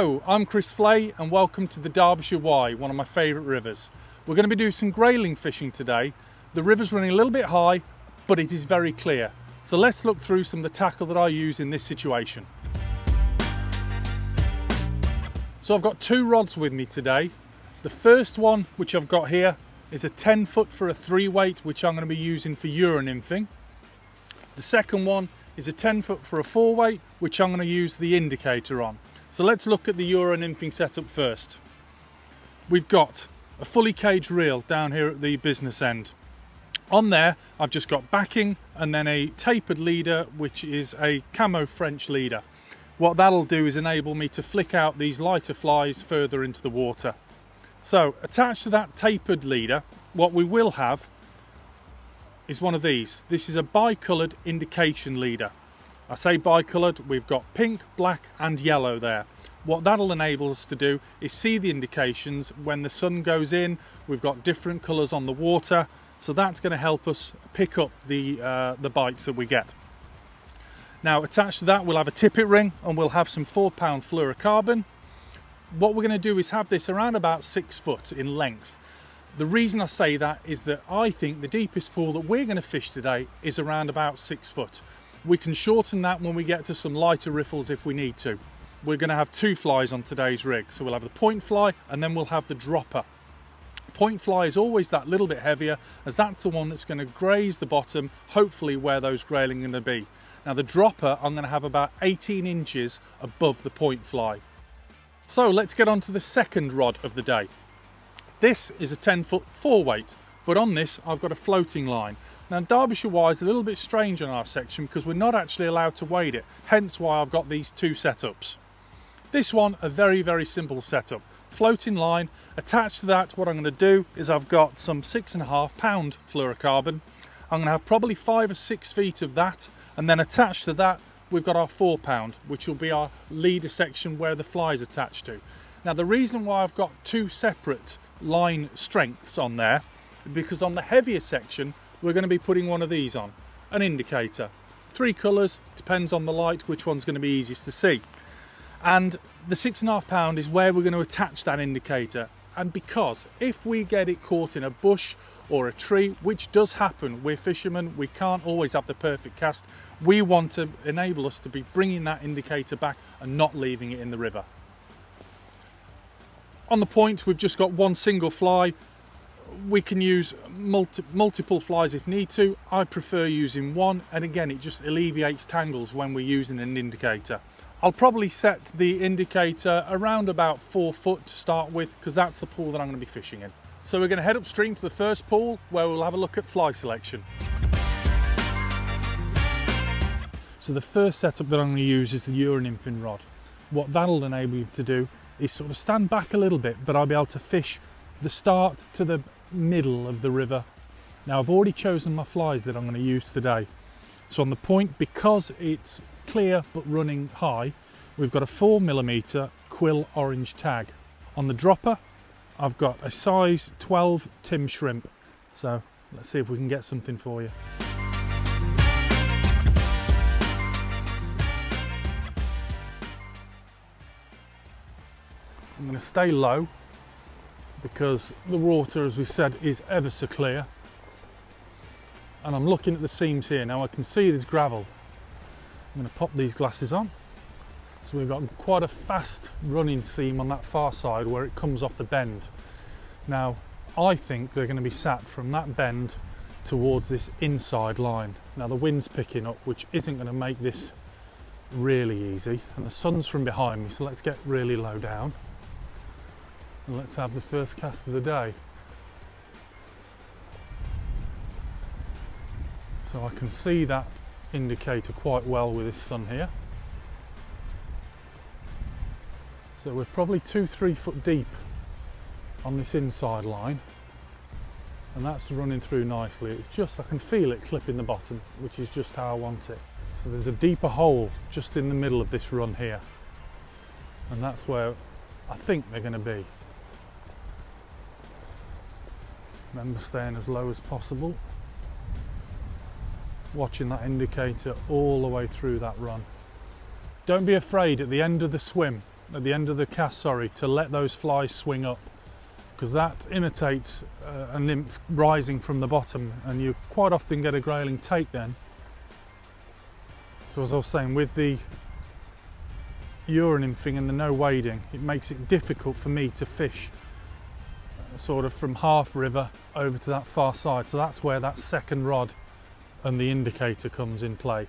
Hello, I'm Chris Flay and welcome to the Derbyshire Wye, one of my favourite rivers. We're going to be doing some grayling fishing today. The river's running a little bit high, but it is very clear. So let's look through some of the tackle that I use in this situation. So I've got two rods with me today. The first one, which I've got here, is a 10 foot for a 3 weight, which I'm going to be using for Euronymphing. The second one is a 10 foot for a 4 weight, which I'm going to use the indicator on. So let's look at the Euronymphing setup first. We've got a fully caged reel down here at the business end. On there, I've just got backing and then a tapered leader, which is a camo French leader. What that'll do is enable me to flick out these lighter flies further into the water. So attached to that tapered leader, what we will have is one of these. This is a bicoloured indication leader. I say bicoloured, we've got pink, black and yellow there. What that'll enable us to do is see the indications when the sun goes in. We've got different colours on the water, so that's going to help us pick up the bites that we get. Now attached to that we'll have a tippet ring and we'll have some 4 pound fluorocarbon. What we're going to do is have this around about 6 foot in length. The reason I say that is that I think the deepest pool that we're going to fish today is around about 6 foot. We can shorten that when we get to some lighter riffles if we need to. We're going to have two flies on today's rig. So we'll have the point fly and then we'll have the dropper. Point fly is always that little bit heavier, as that's the one that's going to graze the bottom, hopefully where those grayling are going to be. Now the dropper I'm going to have about 18 inches above the point fly. So let's get on to the second rod of the day. This is a 10 foot 4 weight, but on this I've got a floating line. Now Derbyshire Wye is a little bit strange on our section because we're not actually allowed to wade it, hence why I've got these two setups. This one, a very simple setup. Floating line, attached to that what I'm going to do is I've got some 6.5 pound fluorocarbon. I'm going to have probably 5 or 6 feet of that, and then attached to that we've got our 4 pound, which will be our leader section where the fly is attached to. Now the reason why I've got two separate line strengths on there is because on the heavier section we're going to be putting one of these on, an indicator. 3 colours, depends on the light which one's going to be easiest to see. And the 6.5 pound is where we're going to attach that indicator. And because if we get it caught in a bush or a tree, which does happen, we're fishermen, we can't always have the perfect cast. We want to enable us to be bringing that indicator back and not leaving it in the river. On the point, we've just got one single fly. We can use multiple flies if need to. I prefer using one, and again it just alleviates tangles when we're using an indicator. I'll probably set the indicator around about 4 foot to start with, because that's the pool that I'm going to be fishing in. So we're going to head upstream to the first pool where we'll have a look at fly selection. So the first setup that I'm going to use is the Euronymphing rod. What that'll enable you to do is sort of stand back a little bit, but I'll be able to fish the start to the middle of the river. Now I've already chosen my flies that I'm going to use today. So on the point, because it's clear but running high, we've got a 4mm quill orange tag. On the dropper I've got a size 12 Tim shrimp. So let's see if we can get something for you. I'm going to stay low because the water, as we've said, is ever so clear, and I'm looking at the seams here. Now I can see there's gravel. I'm going to pop these glasses on. So we've got quite a fast running seam on that far side where it comes off the bend. Now I think they're going to be sat from that bend towards this inside line. Now the wind's picking up, which isn't going to make this really easy, and the sun's from behind me, so let's get really low down. And let's have the first cast of the day. So I can see that indicator quite well with this sun here. So we're probably 2-3 foot deep on this inside line, and that's running through nicely. It's just I can feel it clipping the bottom, which is just how I want it. So there's a deeper hole just in the middle of this run here, and that's where I think they're going to be. Remember staying as low as possible, watching that indicator all the way through that run. Don't be afraid at the end of the swim at the end of the cast, sorry, to let those flies swing up, because that imitates a nymph rising from the bottom, and you quite often get a grayling take then. So as I was saying, with the euronymphing and the no wading, it makes it difficult for me to fish sort of from half river over to that far side. So that's where that second rod and the indicator comes in play.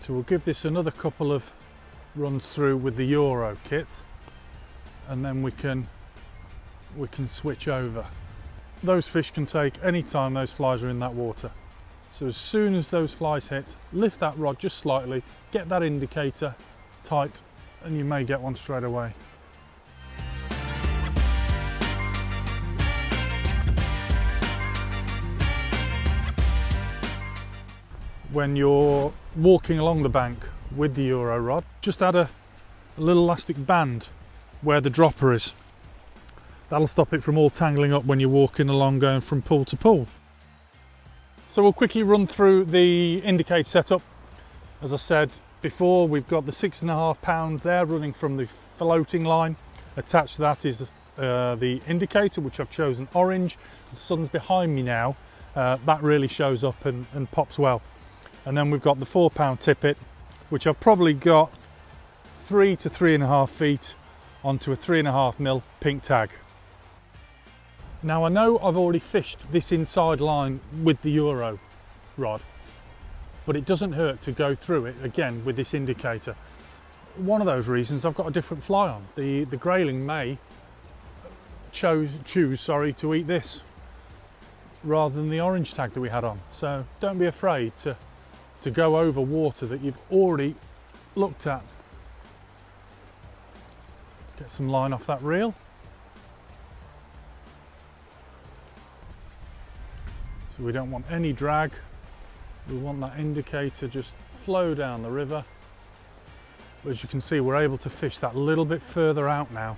So we'll give this another couple of runs through with the Euro kit, and then we can switch over. Those fish can take any time those flies are in that water. So as soon as those flies hit, lift that rod just slightly, get that indicator tight, and you may get one straight away. When you're walking along the bank with the Euro rod, just add a little elastic band where the dropper is. That'll stop it from all tangling up when you're walking along going from pool to pool. So we'll quickly run through the indicator setup. As I said before, we've got the 6.5 pound there running from the floating line. Attached to that is the indicator, which I've chosen orange. The sun's behind me now. That really shows up and pops well. And then we've got the 4 pound tippet, which I've probably got 3 to 3.5 feet onto a 3.5 mil pink tag. Now I know I've already fished this inside line with the Euro rod, but it doesn't hurt to go through it again with this indicator. One of those reasons, I've got a different fly on. The grayling may choose to eat this rather than the orange tag that we had on. So don't be afraid to go over water that you've already looked at. Let's get some line off that reel. So we don't want any drag. We want that indicator just flow down the river. But as you can see, we're able to fish that little bit further out now.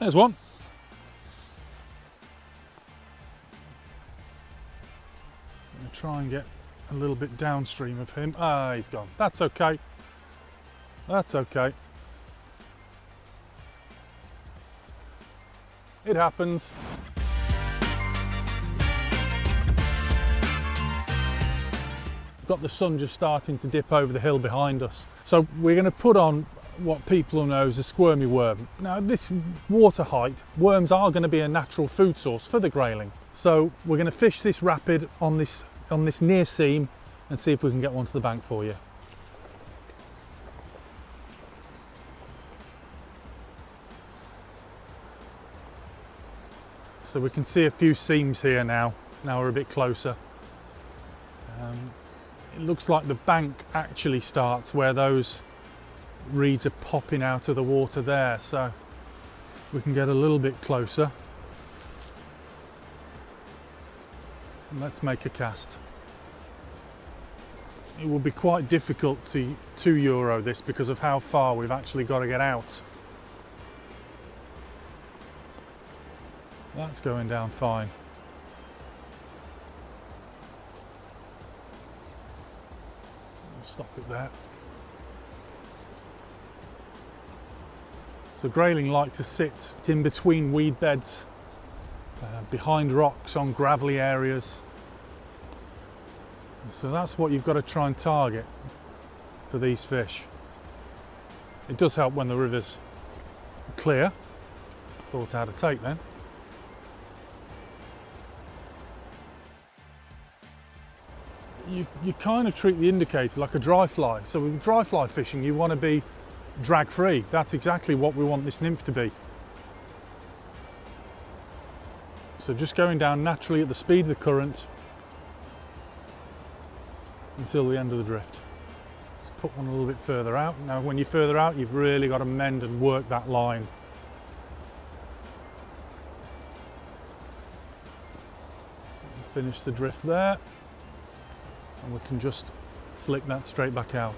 There's one. I'm going to try and get a little bit downstream of him. Ah, he's gone. That's okay. That's okay. It happens. We've got the sun just starting to dip over the hill behind us. So we're going to put on what people know is a squirmy worm. Now at this water height, worms are going to be a natural food source for the grayling. So we're going to fish this rapid on this near seam and see if we can get one to the bank for you. So we can see a few seams here now. Now we're a bit closer. It looks like the bank actually starts where those reeds are popping out of the water there, so we can get a little bit closer. And let's make a cast. It will be quite difficult to Euro this because of how far we've actually got to get out. That's going down fine. Stop it there. The grayling like to sit in between weed beds, behind rocks, on gravelly areas. So that's what you've got to try and target for these fish. It does help when the river's clear. Thought how to take then. You kind of treat the indicator like a dry fly. So with dry fly fishing, you want to be drag free. That's exactly what we want this nymph to be. So just going down naturally at the speed of the current until the end of the drift. Let's put one a little bit further out. Now when you're further out, you've really got to mend and work that line. Finish the drift there, and we can just flick that straight back out.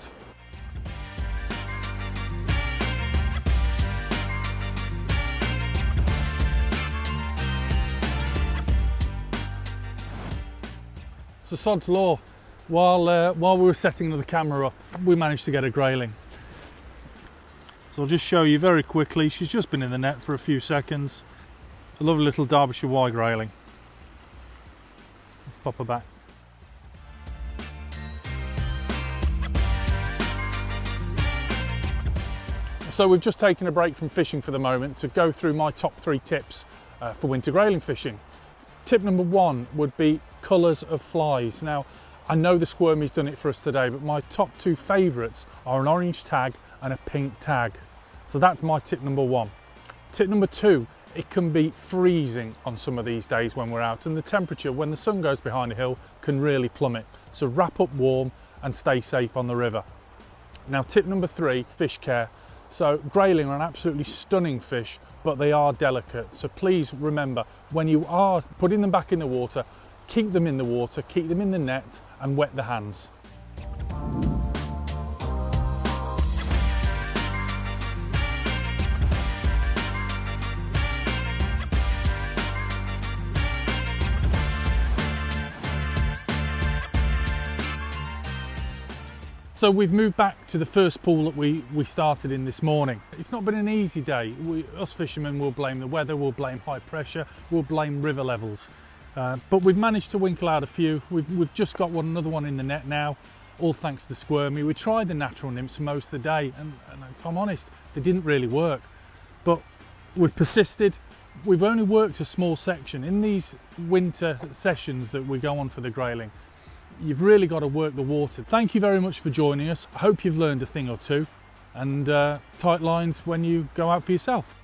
So sod's law, while we were setting the camera up, we managed to get a grayling. So I'll just show you very quickly. She's just been in the net for a few seconds. A lovely little Derbyshire Wye grayling. Let's pop her back. So we've just taken a break from fishing for the moment to go through my top 3 tips for winter grayling fishing. Tip number 1 would be colours of flies. Now, I know the squirmy's done it for us today, but my top 2 favourites are an orange tag and a pink tag. So that's my tip number 1. Tip number 2, it can be freezing on some of these days when we're out, and the temperature when the sun goes behind a hill can really plummet. So wrap up warm and stay safe on the river. Now tip number 3, fish care. So grayling are an absolutely stunning fish, but they are delicate. So please remember, when you are putting them back in the water, keep them in the water, keep them in the net and wet the hands. So we've moved back to the first pool that we started in this morning. It's not been an easy day. Us fishermen will blame the weather, we'll blame high pressure, we'll blame river levels. But we've managed to winkle out a few. We've just got another one in the net now, all thanks to squirmy. We tried the natural nymphs most of the day, and if I'm honest, they didn't really work. But we've persisted. We've only worked a small section. In these winter sessions that we go on for the grayling, you've really got to work the water. Thank you very much for joining us. I hope you've learned a thing or two, and tight lines when you go out for yourself.